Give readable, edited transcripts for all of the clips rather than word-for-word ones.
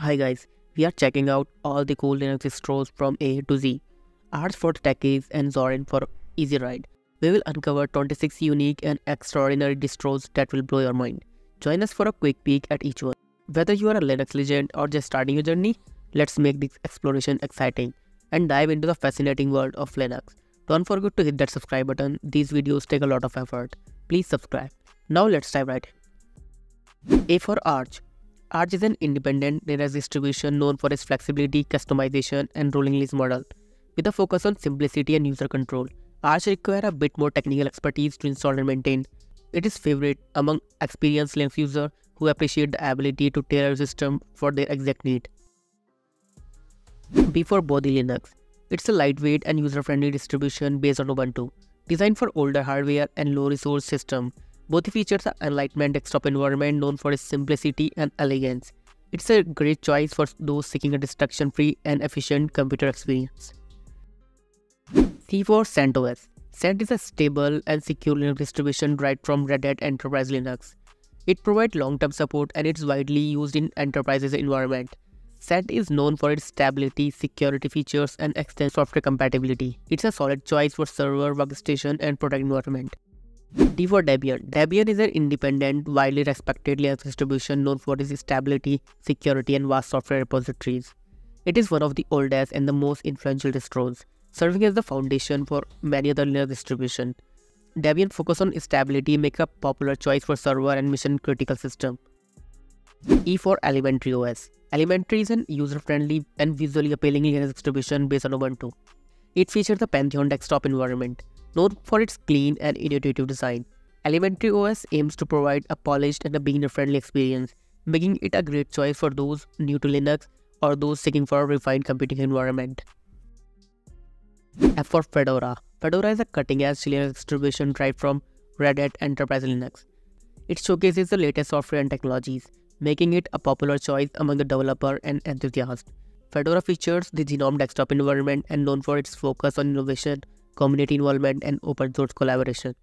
Hi guys, we are checking out all the cool Linux distros from A to Z. Arch for the techies and Zorin for easy ride. We will uncover 26 unique and extraordinary distros that will blow your mind. Join us for a quick peek at each one. Whether you are a Linux legend or just starting your journey, let's make this exploration exciting and dive into the fascinating world of Linux. Don't forget to hit that subscribe button. These videos take a lot of effort. Please subscribe. Now let's dive right in. A for Arch. Arch is an independent Linux distribution known for its flexibility, customization, and rolling release model. With a focus on simplicity and user control, Arch requires a bit more technical expertise to install and maintain. It is favorite among experienced Linux users who appreciate the ability to tailor a system for their exact need. B for Bodhi Linux. It's a lightweight and user-friendly distribution based on Ubuntu, designed for older hardware and low-resource systems. Both features an Enlightenment desktop environment known for its simplicity and elegance. It's a great choice for those seeking a distraction-free and efficient computer experience. C for CentOS. Cent is a stable and secure Linux distribution right from Red Hat Enterprise Linux. It provides long-term support and it's widely used in enterprises environment. Cent is known for its stability, security features, and extensive software compatibility. It's a solid choice for server, workstation, and product environment. D for Debian. Debian is an independent, widely respected Linux distribution known for its stability, security, and vast software repositories. It is one of the oldest and the most influential distros, serving as the foundation for many other Linux distributions. Debian focuses on stability, making a popular choice for server and mission-critical systems. E for Elementary OS. Elementary is a user-friendly and visually appealing Linux distribution based on Ubuntu. It features the Pantheon desktop environment. Known for its clean and intuitive design, Elementary OS aims to provide a polished and a beginner-friendly experience, making it a great choice for those new to Linux or those seeking for a refined computing environment. F for Fedora. Fedora is a cutting-edge Linux distribution right from Red Hat Enterprise Linux. It showcases the latest software and technologies, making it a popular choice among the developers and enthusiasts. Fedora features the GNOME desktop environment and known for its focus on innovation, community involvement, and open source collaboration.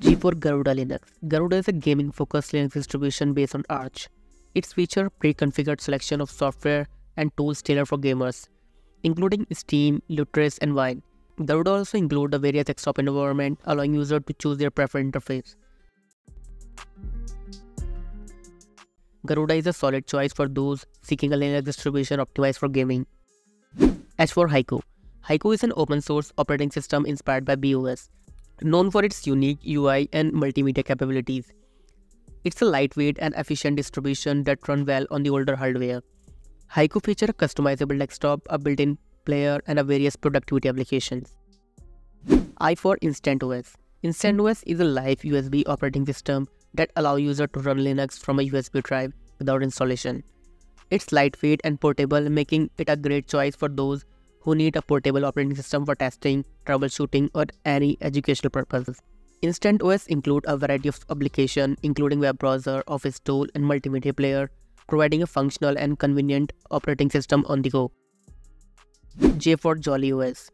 G for Garuda Linux. Garuda is a gaming-focused Linux distribution based on Arch. Its features pre-configured selection of software and tools tailored for gamers, including Steam, Lutris, and Wine. Garuda also includes the various desktop environments, allowing users to choose their preferred interface. Garuda is a solid choice for those seeking a Linux distribution optimized for gaming. As for Haiku. Haiku is an open-source operating system inspired by BeOS, known for its unique UI and multimedia capabilities. It's a lightweight and efficient distribution that runs well on the older hardware. Haiku features a customizable desktop, a built-in player, and various productivity applications. I for InstantOS. InstantOS is a live USB operating system that allows users to run Linux from a USB drive without installation. It's lightweight and portable, making it a great choice for those who need a portable operating system for testing, troubleshooting, or any educational purposes. InstantOS includes a variety of applications, including web browser, office tool, and multimedia player, providing a functional and convenient operating system on the go. J for Jolly OS.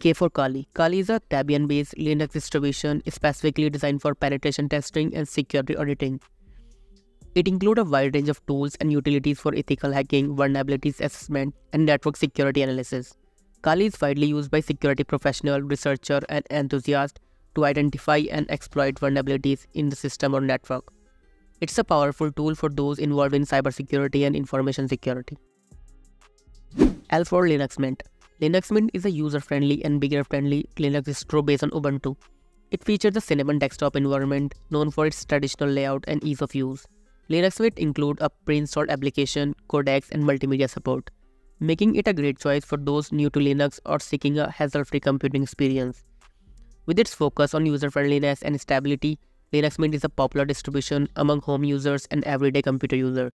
K for Kali. Kali is a Debian-based Linux distribution specifically designed for penetration testing and security auditing. It includes a wide range of tools and utilities for ethical hacking, vulnerabilities assessment, and network security analysis. Kali is widely used by security professionals, researchers, and enthusiasts to identify and exploit vulnerabilities in the system or network. It's a powerful tool for those involved in cybersecurity and information security. L for Linux Mint. Linux Mint is a user-friendly and beginner-friendly Linux distro based on Ubuntu. It features the Cinnamon desktop environment known for its traditional layout and ease of use. Linux Mint includes a pre-installed application, codecs, and multimedia support, making it a great choice for those new to Linux or seeking a hassle-free computing experience. With its focus on user-friendliness and stability, Linux Mint is a popular distribution among home users and everyday computer users.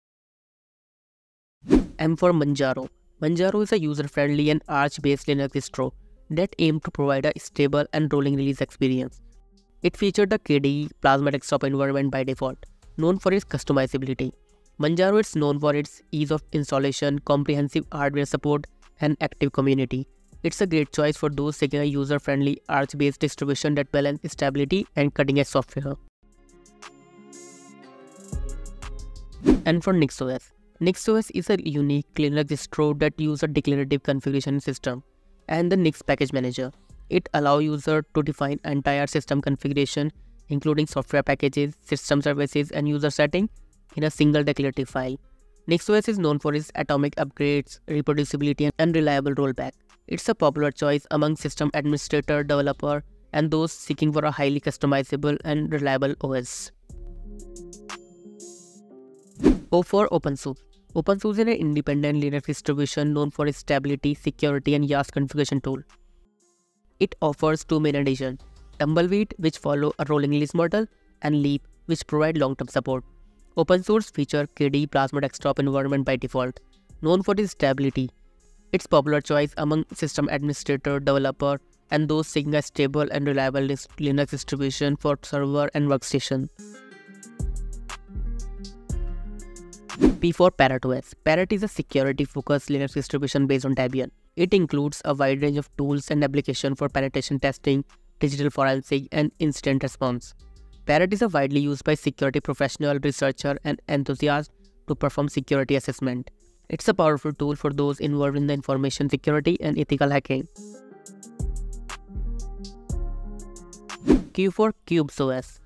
M for Manjaro. Manjaro is a user-friendly and Arch-based Linux distro that aims to provide a stable and rolling release experience. It features the KDE Plasma desktop environment by default, known for its customizability. Manjaro is known for its ease of installation, comprehensive hardware support, and active community. It's a great choice for those seeking a user-friendly Arch-based distribution that balances stability and cutting-edge software. And for NixOS. NixOS is a unique Linux distro that uses a declarative configuration system and the Nix package manager. It allows users to define entire system configuration, including software packages, system services, and user settings in a single declarative file. NixOS is known for its atomic upgrades, reproducibility, and reliable rollback. It's a popular choice among system administrators, developers, and those seeking for a highly customizable and reliable OS. O for OpenSUSE. OpenSUSE is an independent Linux distribution known for its stability, security, and YAS configuration tool. It offers two main additions: Tumbleweed, which follow a rolling release model, and Leap, which provide long-term support. OpenSUSE features KDE Plasma desktop environment by default, known for its stability. It's a popular choice among system administrator, developer, and those seeking a stable and reliable Linux distribution for server and workstation. P for Parrot OS. Parrot is a security-focused Linux distribution based on Debian. It includes a wide range of tools and applications for penetration testing, digital forensic, and incident response. Parrot is widely used by security professionals, researchers, and enthusiasts to perform security assessment. It's a powerful tool for those involved in the information security and ethical hacking. Q for Qubes OS.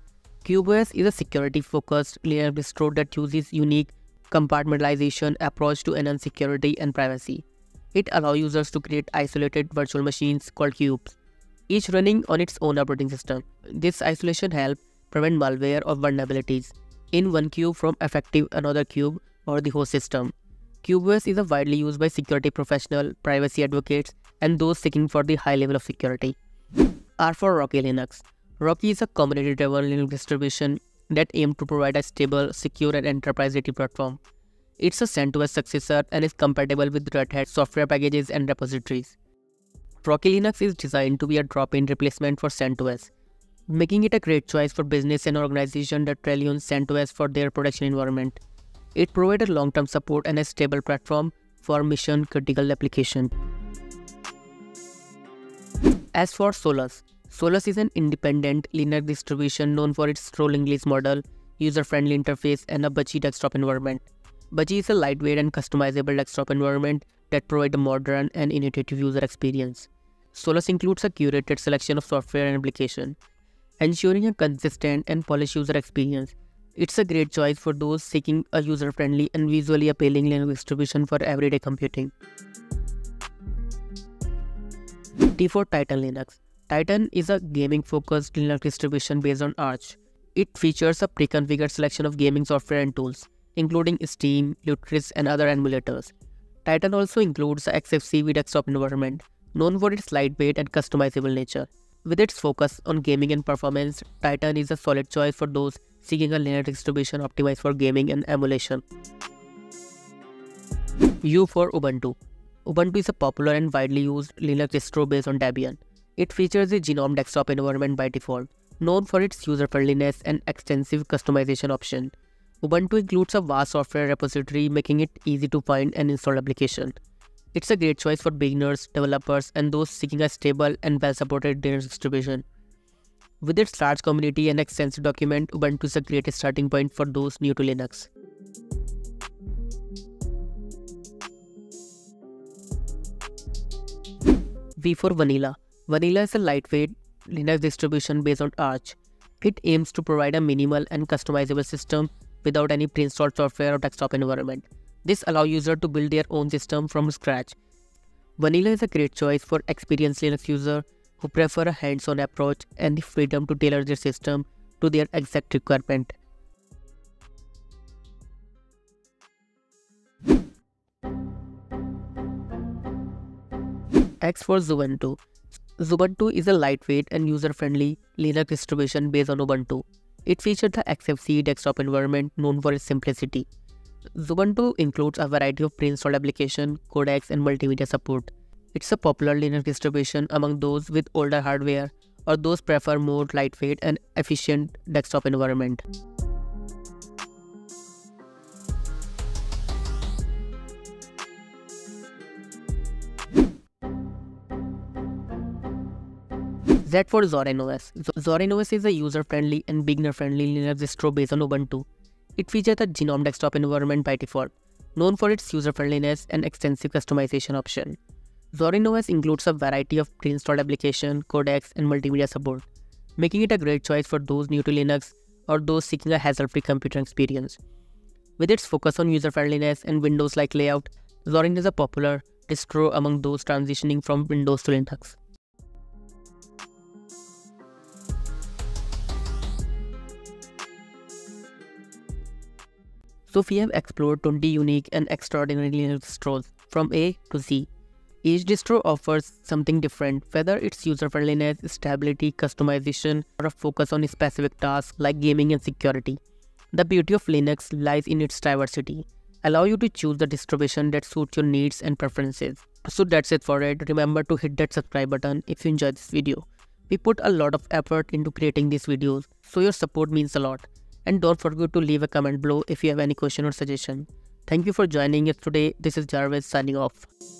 Qubes OS is a security-focused Linux distro that uses unique compartmentalization approach to enhance security and privacy. It allows users to create isolated virtual machines called cubes, each running on its own operating system. This isolation helps prevent malware or vulnerabilities in one cube from affecting another cube or the host system. QoS is widely used by security professionals, privacy advocates, and those seeking for the high level of security. R for Rocky Linux. Rocky is a community-driven Linux distribution that aims to provide a stable, secure, and enterprise-ready platform. It's a CentOS successor and is compatible with Red Hat software packages and repositories. Rocky Linux is designed to be a drop-in replacement for CentOS, making it a great choice for business and organizations that rely on CentOS for their production environment. It provided long-term support and a stable platform for mission-critical applications. As for Solus. Solus is an independent Linux distribution known for its rolling release model, user-friendly interface, and a Budgie desktop environment. Budgie is a lightweight and customizable desktop environment that provides a modern and intuitive user experience. Solus includes a curated selection of software and applications, ensuring a consistent and polished user experience. It's a great choice for those seeking a user-friendly and visually appealing Linux distribution for everyday computing. T for Titan Linux. Titan is a gaming-focused Linux distribution based on Arch. It features a pre-configured selection of gaming software and tools, including Steam, Lutris, and other emulators. Titan also includes the XFCE desktop environment, known for its lightweight and customizable nature. With its focus on gaming and performance, Titan is a solid choice for those seeking a Linux distribution optimized for gaming and emulation. U for Ubuntu. Ubuntu is a popular and widely used Linux distro based on Debian. It features the GNOME desktop environment by default, known for its user-friendliness and extensive customization options. Ubuntu includes a vast software repository, making it easy to find and install applications. It's a great choice for beginners, developers, and those seeking a stable and well-supported Linux distribution. With its large community and extensive document, Ubuntu is a great starting point for those new to Linux. V for Vanilla. Vanilla is a lightweight Linux distribution based on Arch. It aims to provide a minimal and customizable system without any pre-installed software or desktop environment. This allows users to build their own system from scratch. Vanilla is a great choice for experienced Linux users who prefer a hands-on approach and the freedom to tailor their system to their exact requirement. X for Xubuntu. Xubuntu is a lightweight and user-friendly Linux distribution based on Ubuntu. It features the XFCE desktop environment known for its simplicity. Xubuntu includes a variety of pre-installed applications, codecs, and multimedia support. It's a popular Linux distribution among those with older hardware or those prefer more lightweight and efficient desktop environment. Z for Zorin OS. Zorin OS is a user-friendly and beginner-friendly Linux distro based on Ubuntu. It features a GNOME desktop environment by default, known for its user-friendliness and extensive customization option. Zorin OS includes a variety of pre-installed applications, codecs, and multimedia support, making it a great choice for those new to Linux or those seeking a hassle-free computer experience. With its focus on user-friendliness and Windows-like layout, Zorin is a popular distro among those transitioning from Windows to Linux. So we have explored 20 unique and extraordinary Linux distros from A to Z. Each distro offers something different, whether it's user-friendliness, stability, customization, or a focus on specific tasks like gaming and security. The beauty of Linux lies in its diversity, allowing you to choose the distribution that suits your needs and preferences. So that's it for it. Remember to hit that subscribe button if you enjoyed this video. We put a lot of effort into creating these videos, so your support means a lot. And don't forget to leave a comment below if you have any question or suggestion. Thank you for joining us today. This is Jarvis signing off.